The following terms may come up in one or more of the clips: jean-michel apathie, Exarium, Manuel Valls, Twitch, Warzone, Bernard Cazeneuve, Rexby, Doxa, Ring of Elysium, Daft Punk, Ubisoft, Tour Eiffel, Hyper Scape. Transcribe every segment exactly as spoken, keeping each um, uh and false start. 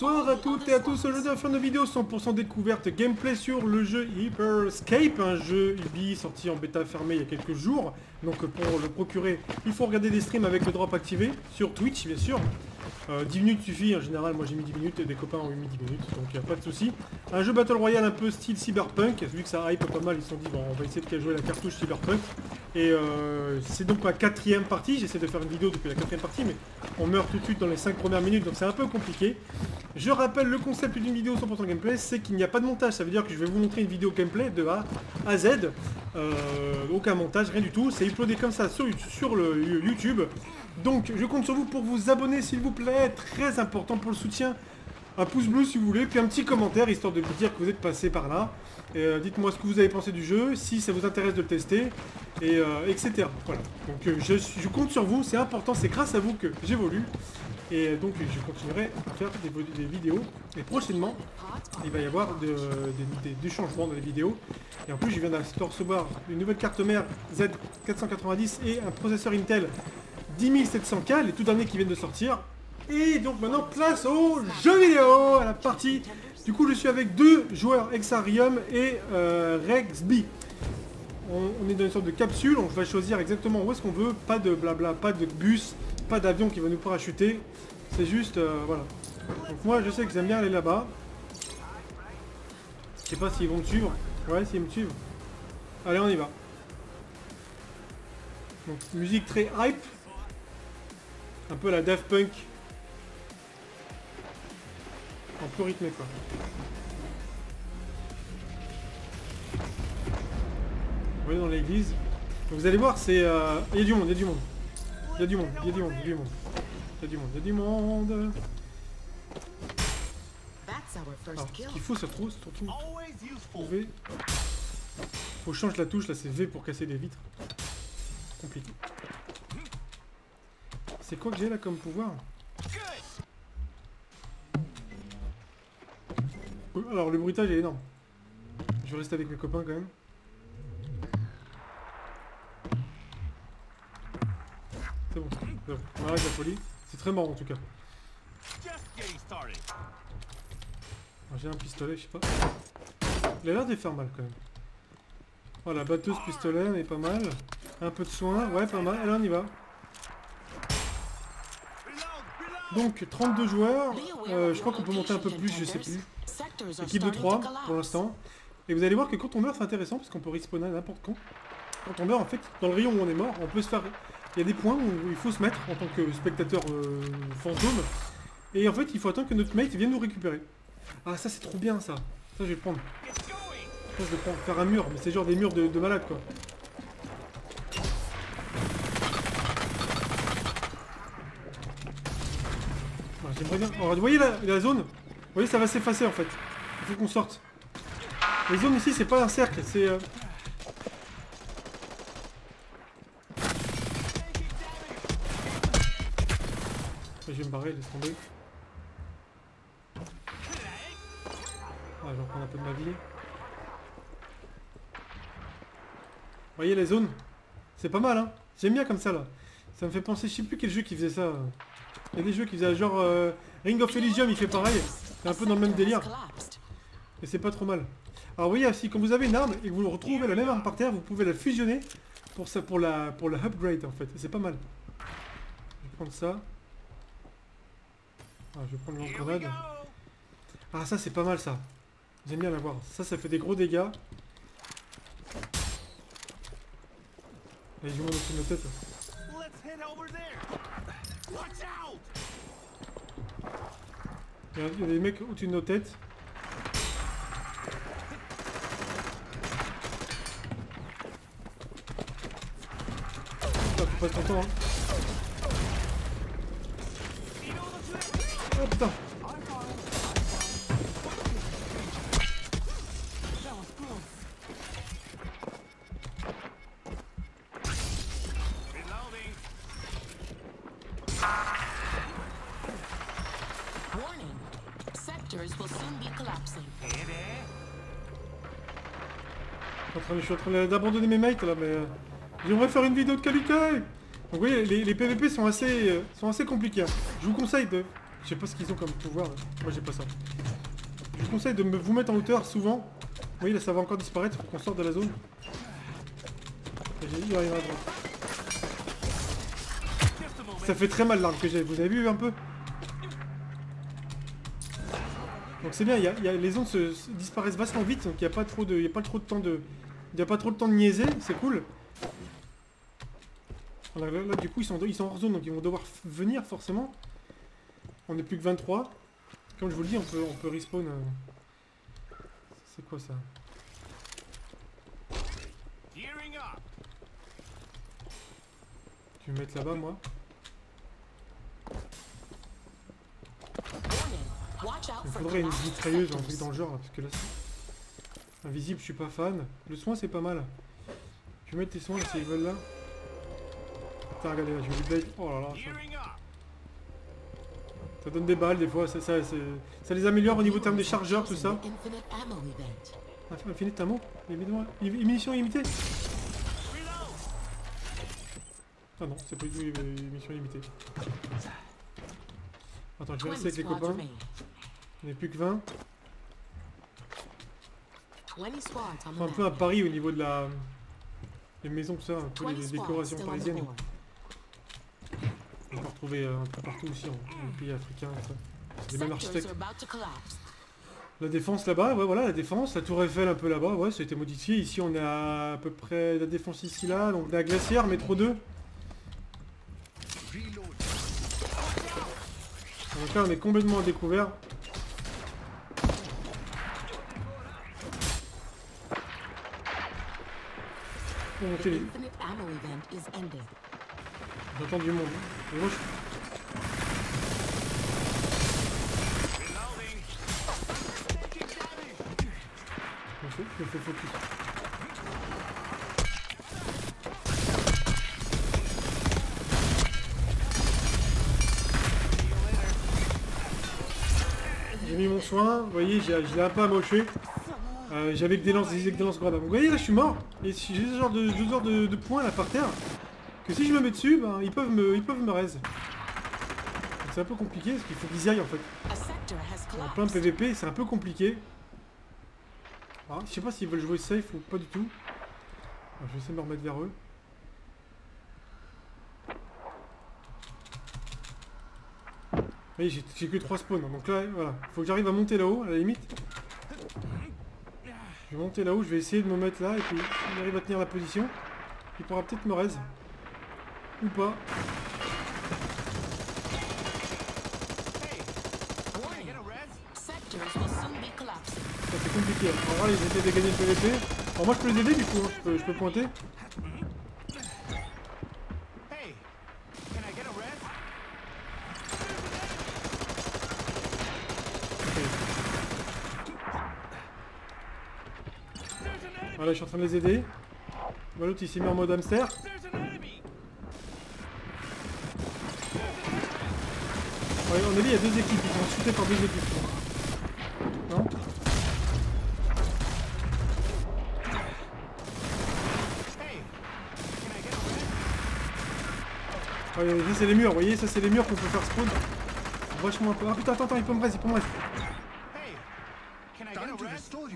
Bonsoir à toutes et à tous, aujourd'hui on va faire une vidéo cent pour cent découverte gameplay sur le jeu Hyper Escape, un jeu Ubi sorti en bêta fermée il y a quelques jours. Donc pour le procurer, il faut regarder des streams avec le drop activé, sur Twitch bien sûr. Euh, dix minutes suffit, en général moi j'ai mis dix minutes et des copains ont mis dix minutes, donc il n'y a pas de souci. Un jeu Battle Royale un peu style Cyberpunk, vu que ça hype pas mal, ils se sont dit bon on va essayer de jouer la cartouche Cyberpunk. Et euh, c'est donc ma quatrième partie, j'essaie de faire une vidéo depuis la quatrième partie, mais on meurt tout de suite dans les cinq premières minutes, donc c'est un peu compliqué. Je rappelle le concept d'une vidéo cent pour cent gameplay, c'est qu'il n'y a pas de montage, ça veut dire que je vais vous montrer une vidéo gameplay de A à Z. Euh, aucun montage, rien du tout, c'est uploadé comme ça sur, sur le YouTube. Donc je compte sur vous pour vous abonner s'il vous plaît, très important pour le soutien. Un pouce bleu si vous voulez, puis un petit commentaire histoire de vous dire que vous êtes passé par là. Euh, Dites-moi ce que vous avez pensé du jeu, si ça vous intéresse de le tester, et euh, etc. Voilà, donc euh, je, je compte sur vous, c'est important, c'est grâce à vous que j'évolue. Et donc je continuerai à faire des, des vidéos. Et prochainement, il va y avoir de, de, de, des changements dans les vidéos. Et en plus, je viens de recevoir une nouvelle carte mère Z quatre cent quatre-vingt-dix et un processeur Intel dix mille sept cents K, les tout derniers qui viennent de sortir. Et donc maintenant, place aux jeux vidéo, à la partie. Du coup, je suis avec deux joueurs, Exarium et euh, Rexby. On, on est dans une sorte de capsule, on va choisir exactement où est-ce qu'on veut. Pas de blabla, pas de bus, pas d'avion qui va nous parachuter, c'est juste euh, voilà. Donc moi je sais que j'aime bien aller là-bas. Je sais pas s'ils vont me suivre. Ouais, s'ils me suivent. Allez, on y va. Donc musique très hype, un peu la Daft Punk, un peu rythmé quoi. On est dans l'église. Vous allez voir, c'est euh... il y a du monde, il y a du monde. Il y a du monde, il y a du monde, il y a du monde, il y a du monde, il y a du monde. Alors, ce qu'il faut, ça trouve, surtout, V. Faut changer la touche, là c'est V pour casser des vitres. Compliqué. C'est quoi que j'ai là comme pouvoir? Alors le bruitage est énorme. Je reste avec mes copains quand même. C'est bon, on arrête la folie. C'est très marrant en tout cas. J'ai un pistolet, je sais pas. Il a l'air de faire mal quand même. Oh, la batteuse pistolet, elle est pas mal. Un peu de soin, ouais, pas mal. Allez, on y va. Donc, trente-deux joueurs. Euh, je crois qu'on peut monter un peu plus, je sais plus. Équipe de trois pour l'instant. Et vous allez voir que quand on meurt, c'est intéressant parce qu'on peut respawner à n'importe quand. Quand on meurt, en fait, dans le rayon où on est mort, on peut se faire... Il y a des points où il faut se mettre en tant que spectateur euh, fantôme. Et en fait, il faut attendre que notre mate vienne nous récupérer. Ah, ça c'est trop bien ça. Ça je vais le prendre. Ça je vais le prendre. Faire un mur, mais c'est genre des murs de, de malade quoi. Ah, j'aimerais bien... Alors, vous voyez la, la zone? Vous voyez, ça va s'effacer en fait. Il faut qu'on sorte. Les zones ici, c'est pas un cercle, c'est... Euh... Je vais me barrer, laisse tomber. Ah, je vais reprendre un peu de ma vie. Vous voyez les zones? C'est pas mal hein. J'aime bien comme ça là. Ça me fait penser, je sais plus quel jeu qui faisait ça. Il y a des jeux qui faisaient genre euh, Ring of Elysium, il fait pareil. C'est un peu dans le même délire. Et c'est pas trop mal. Alors vous voyez, si quand vous avez une arme et que vous retrouvez la même arme par terre, vous pouvez la fusionner pour ça, pour la pour la upgrade en fait. C'est pas mal. Je vais prendre ça. Ah, je vais prendre une grenade. Ah, ça c'est pas mal ça. J'aime bien l'avoir. Ça, ça fait des gros dégâts. Allez, je monte au-dessus de notre tête. Il y a des mecs au-dessus de nos têtes. Putain, faut pas être content, hein. Oh putain! Je suis en train d'abandonner mes mates là, mais euh, j'aimerais faire une vidéo de qualité. Donc vous voyez, les, les P V P sont assez, euh, sont assez compliqués. Je vous conseille de... Je sais pas ce qu'ils ont comme pouvoir. Moi j'ai pas ça. Je vous conseille de me, vous mettre en hauteur souvent. Vous voyez là ça va encore disparaître, faut qu'on sorte de la zone. J'ai eu à droite. Ça fait très mal l'arme que j'ai, vous avez vu un peu? Donc c'est bien, y a, y a, les zones se, se disparaissent vachement vite, donc il n'y a pas trop de. Il n'y a pas trop de temps de. Il y a pas trop de temps de niaiser, c'est cool. Là, là, là du coup ils sont, ils sont hors zone donc ils vont devoir venir forcément. On n'est plus que vingt-trois. Comme je vous le dis on peut, on peut respawn. Euh... C'est quoi ça? Je vais me mettre là-bas moi. Il faudrait une mitrailleuse en truc dans le genre parce que là c'est invisible, je suis pas fan. Le soin c'est pas mal. Je vais mettre tes soins là s'ils veulent là. Putain regardez là, je vais lui blade. Oh là là ça. Ça donne des balles des fois, ça, ça, ça, ça les améliore au niveau terme des chargeurs tout ça. Ah, infinite ammo, évidemment. Munitions illimitées. Ah non, c'est pas du tout une mission limitée. Attends, je vais rester avec les copains. On n'est plus que vingt. Enfin, un peu à Paris au niveau de la... Les maisons, tout ça, un peu les décorations parisiennes. On peut retrouver un peu partout aussi, en pays africain. C'est les mêmes architectes. La défense là-bas, ouais voilà, la défense. La tour Eiffel un peu là-bas, ouais, ça a été modifié. Ici, on a à peu près la défense ici, là. Donc la glacière, métro deux. Donc là on est complètement à découvert. Oh, les... J'entends du monde. Mais moi, je... je fais focus. Mon soin, vous voyez, j'ai un pas à mocher. Euh, J'avais que des lances, des lances grenades. Vous voyez là, je suis mort. Et si j'ai ce genre de, ce genre de, de points là par terre, que si je me mets dessus, ben, ils peuvent me, ils peuvent me raise. C'est un peu compliqué parce qu'il faut qu'ils y aillent en fait. En plein P V P, c'est un peu compliqué. Ah, je sais pas s'ils veulent jouer safe ou pas du tout. Alors, je vais essayer de me remettre vers eux. Oui, j'ai que trois spawns, donc là, voilà. Faut que j'arrive à monter là-haut, à la limite. Je vais monter là-haut, je vais essayer de me mettre là, et puis s'il arrive à tenir la position, il pourra peut-être me raise. Ou pas. C'est compliqué. Alors là, ils essaient de gagner le P V P. Alors moi, je peux les aider, du coup, hein. je, peux, je peux pointer. Voilà, je suis en train de les aider. Voilà, l'autre il s'est mis en mode hamster. Ouais, on a vu, il y a deux équipes, ils sont shootés par deux équipes. Non ? Ouais, ça c'est les murs, vous voyez, ça c'est les murs qu'on peut faire spawn. Vachement un peu. Ah putain, attends, attends, il peut me reste, il peut me reste.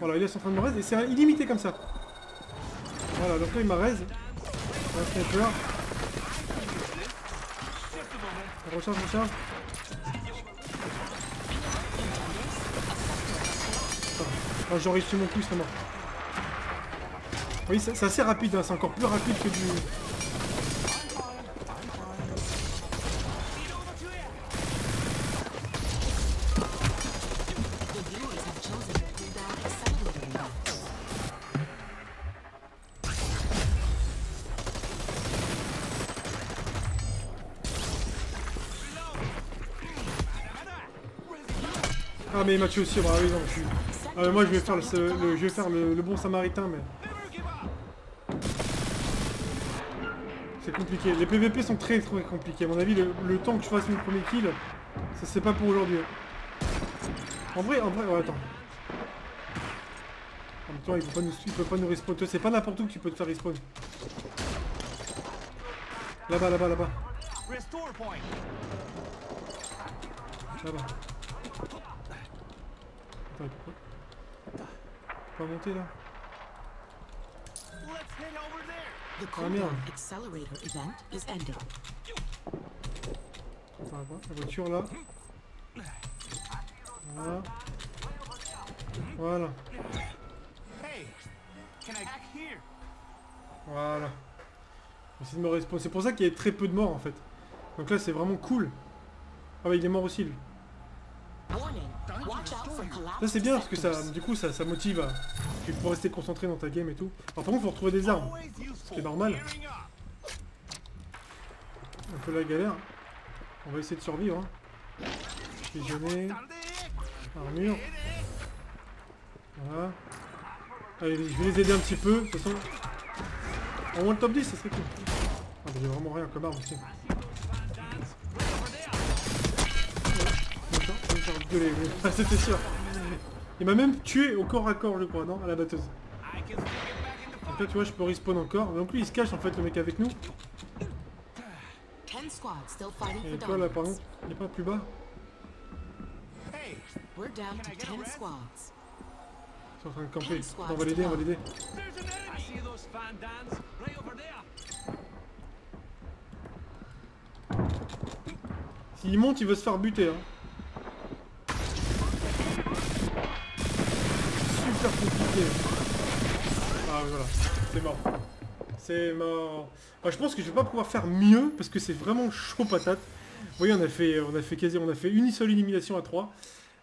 Voilà, il est en train de me raise et c'est illimité comme ça. Voilà, donc là il m'a raise. Un sniper. On recharge, on recharge. Ah, j'en réussis mon coup, c'est mort. Oui, c'est assez rapide, hein. C'est encore plus rapide que du... Ah mais il m'a tué aussi, bah oui non je suis... Ah, moi je vais faire, le, le, je vais faire le, le bon samaritain mais... C'est compliqué, les P V P sont très très compliqués, à mon avis le, le temps que je fasse mon premier kill, ça c'est pas pour aujourd'hui. En vrai, en vrai, ouais attends. En même temps il peut pas nous, il peut pas nous respawn, c'est pas n'importe où que tu peux te faire respawn. Là-bas, là-bas, là-bas. Là-bas. Attends, il peut pas monter là. Ah merde. Attends, attends, la voiture là. Voilà. Voilà. Voilà. J'essaie de me respawn. C'est pour ça qu'il y a très peu de morts en fait. Donc là c'est vraiment cool. Ah bah il est mort aussi lui. Ça c'est bien parce que ça, du coup ça, ça motive à... Tu peux rester concentré dans ta game et tout. Alors par contre faut retrouver des armes. C'est normal. Un peu la galère. On va essayer de survivre. Hein. Pigeonner. Armure. Voilà. Allez, je vais les aider un petit peu, de toute façon. Au moins le top dix, ça serait cool. Ah bah j'ai vraiment rien comme arme aussi. Ah, c'était sûr. Il m'a même tué au corps à corps je crois, non? À la batteuse. Donc là tu vois je peux respawn encore. Mais en plus il se cache en fait le mec avec nous. Et toi là par contre, il n'est pas plus bas. Ils sont en train de camper. On va l'aider, on va l'aider. S'il monte il veut se faire buter hein. Compliqué. Ah voilà, c'est mort. C'est mort. Enfin, je pense que je vais pas pouvoir faire mieux parce que c'est vraiment chaud patate. Vous voyez, on a fait, on a fait quasi, on a fait une seule élimination à trois.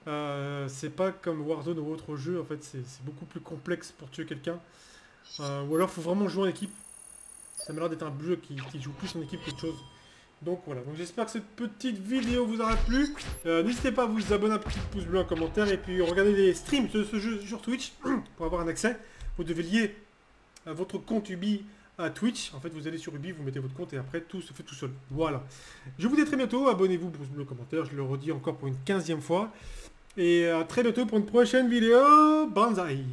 Euh, c'est pas comme Warzone ou autre jeu. En fait, c'est beaucoup plus complexe pour tuer quelqu'un. Euh, ou alors, faut vraiment jouer en équipe. Ça m'a l'air d'être un jeu qui, qui joue plus en équipe qu'autre chose. Donc voilà, donc j'espère que cette petite vidéo vous aura plu. Euh, N'hésitez pas à vous abonner, un petit pouce bleu, un commentaire et puis regardez les streams de ce jeu sur Twitch pour avoir un accès. Vous devez lier votre compte Ubi à Twitch. En fait, vous allez sur Ubi, vous mettez votre compte et après tout se fait tout seul. Voilà. Je vous dis à très bientôt. Abonnez-vous, pouce bleu, commentaire. Je le redis encore pour une quinzième fois. Et à très bientôt pour une prochaine vidéo. Banzai!